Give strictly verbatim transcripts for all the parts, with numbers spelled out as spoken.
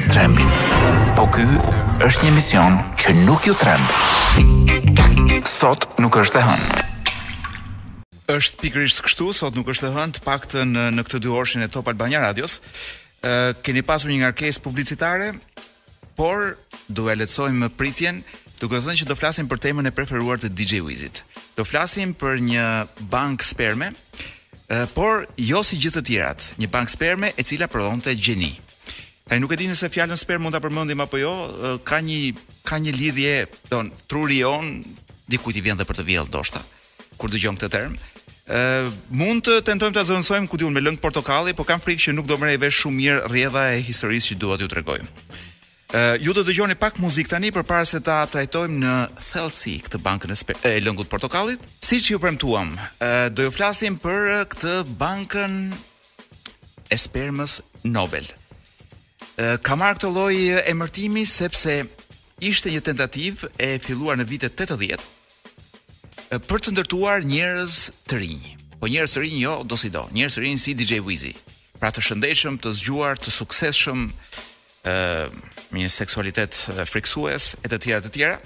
të trembin, po ky është një mision që nuk ju tremb. Sot nuk është e hënë. Është pikërisht kështu, sot nuk është e hënë, të paktën në këtë dy orëshin e Top Albania Radios. Keni pasur një ngarkesë publicitare, por do e lehtësojmë pritjen, duke thënë që do flasim për temën e preferuar të D J Wizit. Do flasim për një bank sperme, por jo si gjithë të tjerat, një bank sperme e cila prodhonte gjeni. Tani nuk e di nëse fjalën sperm mund ta përmendim apo jo, ka një ka një lidhje, don, truri jon dikujt i vjen dhe për të vjell ndoshta. Kur dëgjojmë këtë term, ë mund të tentojmë ta zëvendësojmë ku diun me lëng portokalli, por kam frikë që nuk do merrej vesh shumë mirë rrjedha e historisë që dua t'ju tregoj. Ë ju do dëgjoni pak muzikë tani përpara se ta trajtojmë në thellësi këtë bankën e lëngut portokallit. Siç ju premtuam, ë do ju flasim për këtë bankën e spermës Nobel. Ka marrë këtë lloj emërtimi sepse ishte një tentativë e filluar në vitet tetëdhjetë për të ndërtuar njerëz të rinj. Po njerëz të rinj jo do si do, njerëz të rinj si D J Wizi. Pra të shëndetshëm, të zgjuar, të suksesshëm, ë me një seksualitet friksues e të tjera të tjera.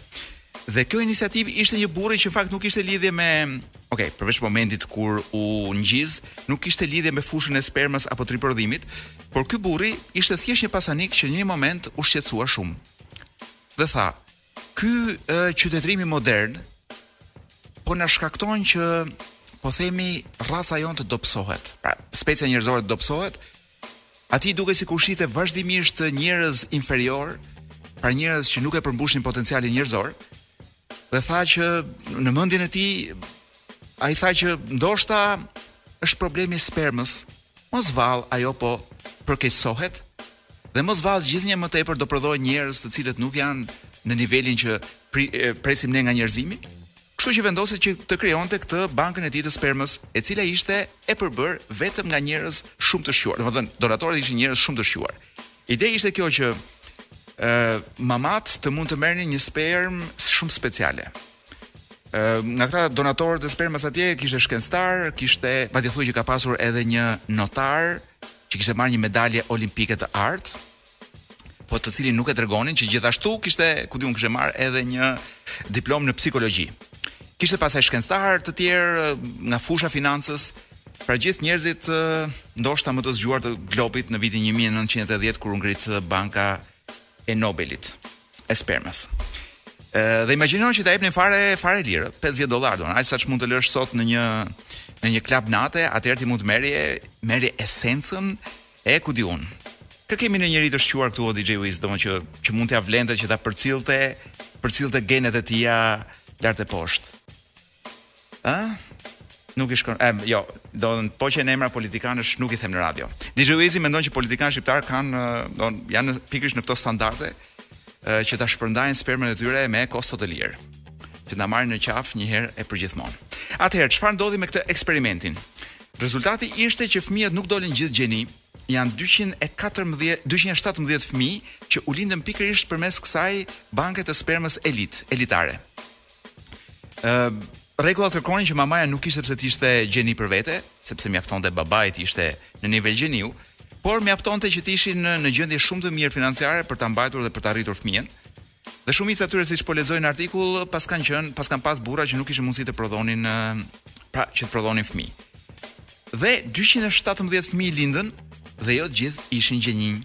Dhe kjo iniciativë ishte një burri që në fakt nuk ishte lidhje me, okay, përveç momentit kur u ngjiz, nuk ishte lidhje me fushën e spermës apo triprodhimit. Por ky burri ishte thjesht një pasanik që në një moment u shqetësua shumë. Dhe tha, ky qytetërimi modern po na shkakton që po themi raca jonë të dobësohet. Pra, specia njerëzore të dobësohet. Ati duke sikur shite vazhdimisht njerëz inferior, pra njerëz që nuk e përmbushin potencialin njerëzor. Dhe tha që në mendjen e tij ai tha që ndoshta është problemi i spermës. Mos vallë ajo po përkeqësohet dhe mos vallë gjithnjë më tepër do prodhojnë njerëz të cilët nuk janë në nivelin që presim ne nga njerëzimi. Kështu që vendoset që të krijonte këtë bankën e tij të spermës, e cila ishte e përbër vetëm nga njerëz shumë të shjuar. Domethënë, donatorët ishin njerëz shumë të shjuar. Ideja ishte kjo që ë mamat të mund të merrnin një sperm shumë speciale. Nga këta donatorët e spermas atje kishte shkencëtar, kishte, madje thuaj që ka pasur edhe një notar që kishte marrë një medalje olimpike të art, po të cilin nuk e tregonin, që gjithashtu kishte, ku diun, kishte marrë edhe një diplomë në psikologji. Kishte pasaj shkencëtar të tjerë nga fusha financës, pra gjithë njerëzit ndoshta më të zgjuar të globit në vitin një mijë e nëntëqind e tetëdhjetë kur u ngrit banka e Nobelit e spermas. Dhe imagjinojnë që ta jepnin fare fare lirë, pesëdhjetë dollarë, do, aq saç mund të lësh sot në një në një klub nate, atëherë ti mund të merrje merrje esencën e ku diun. Kë kemi në njëri të shquar këtu o D J Wiz, domethënë që që mund t'ia vlente që ta përcillte, përcillte genet e tia lart e poshtë. Ë? Nuk i shkon. Ëm, jo, do të po që në emra politikanësh nuk i them në radio. D J Wizi mendon që politikanët shqiptar kanë, do, janë pikërisht në këto standarde, që ta shpërndajnë spermën e tyre me kosto të lirë, që ta marrin në qaf një herë e përgjithmonë. Atëherë, çfarë ndodhi me këtë eksperimentin? Rezultati ishte që fëmijët nuk dolën gjithë gjeni, janë dyqind e shtatëmbëdhjetë fëmijë që u lindën pikërisht përmes kësaj banke të spermës elit, elitare. Ë, rregulla kërkonin që mamaja nuk ishte pse t'ishte gjeni për vete, sepse mjaftonte babai të ishte në nivel gjeniu, por mjaftonte që të ishin në gjendje shumë të mirë financiare për ta mbajtur dhe për ta rritur fëmijën. Dhe shumica atyre, siç po lexoj në artikull, pas kanë qenë, pas kanë pas burra që nuk kishin mundësi të prodhonin, pra që të prodhonin fëmijë. Dhe dyqind e shtatëmbëdhjetë fëmijë lindën dhe jo të gjithë ishin gjeninj.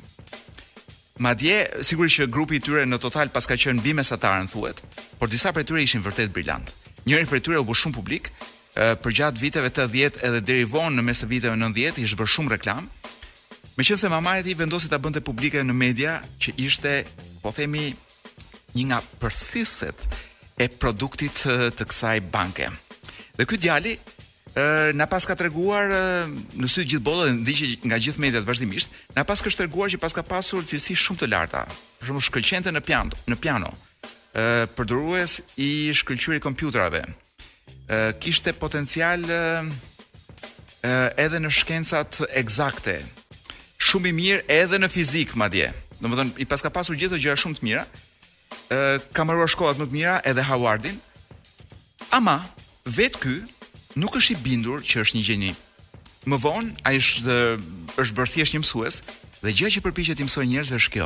Madje sigurisht që grupi i tyre në total pas ka qenë mbi mesatarën thuhet, por disa prej tyre ishin vërtet brillant. Njëri prej tyre u bë shumë publik, përgjatë viteve tetëdhjetë edhe deri vonë në mes të viteve nëntëdhjetë ishte bërë shumë reklam. Meqense mamaja e tij vendosi ta bënte publike në media që ishte, po themi, një nga përthiset e produktit të kësaj banke. Dhe ky djali na pas ka treguar në sy të gjithë botës, ndiqej nga gjithë mediat vazhdimisht, na pas ka treguar që pas ka pasur cilësi shumë të larta. Për shembull, shkëlqente në piano, në piano, përdorues i shkëlqyerit kompjuterave. Kishte potencial edhe në shkencat eksakte, shumë i mirë edhe në fizik madje. Domethënë, i paska pasur gjithë gjëra shumë të mira. Ë, ka marruar shkollat më të mira edhe Howardin. Ama vetë ky nuk është i bindur që është një gjeni. Më vonë ai është është bërë thjesht një mësues Dhe gjë që përpiqet të mësoj njerëzve është kjo,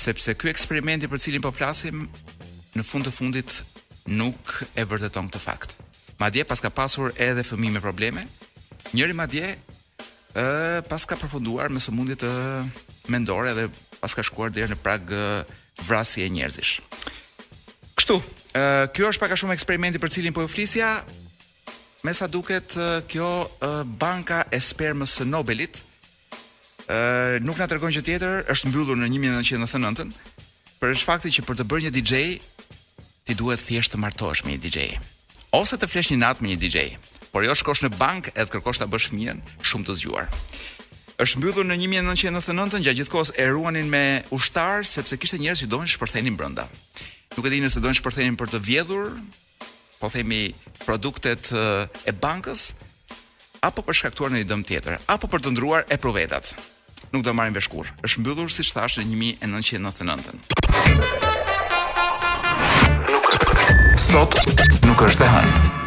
Sepse ky eksperimenti për cilin po flasim, në fund të fundit nuk e vërteton këtë fakt. Madje pas ka pasur edhe fëmijë me probleme, njëri madje ë pas ka përfunduar me sëmundje të mendore dhe pas ka shkuar deri në prag vrasje e njerëzish. Kështu, Uh, kjo është pak a shumë eksperimenti për cilin po ju flisja. Me sa duket, uh, kjo uh, banka e spermës së Nobelit uh, nuk na tregon gjë tjetër, është mbyllur në një mijë e nëntëqind e nëntëdhjetë e nëntë, për faktin që për të bërë një D J ti duhet thjesht të martohesh me një D J ose të flesh një natë me një D J, por jo shkosh në bank edhe kërkosh ta bësh fëmijën shumë të zgjuar. Është mbyllur në një mijë e nëntëqind e nëntëdhjetë e nëntë, gjatë gjithë kohës e ruanin me ushtar sepse kishte njerëz që donin shpërthenin brenda. Nuk e di nëse dojnë shpërthenin për të vjedhur, po themi produktet e bankës, apo për shkaktuar në një dëm tjetër, apo për të ndruar e provetat. Nuk do marrin vesh kurrë. Është mbyllur siç thash në një mijë e nëntëqind e nëntëdhjetë e nëntën. Sot nuk është e hënë.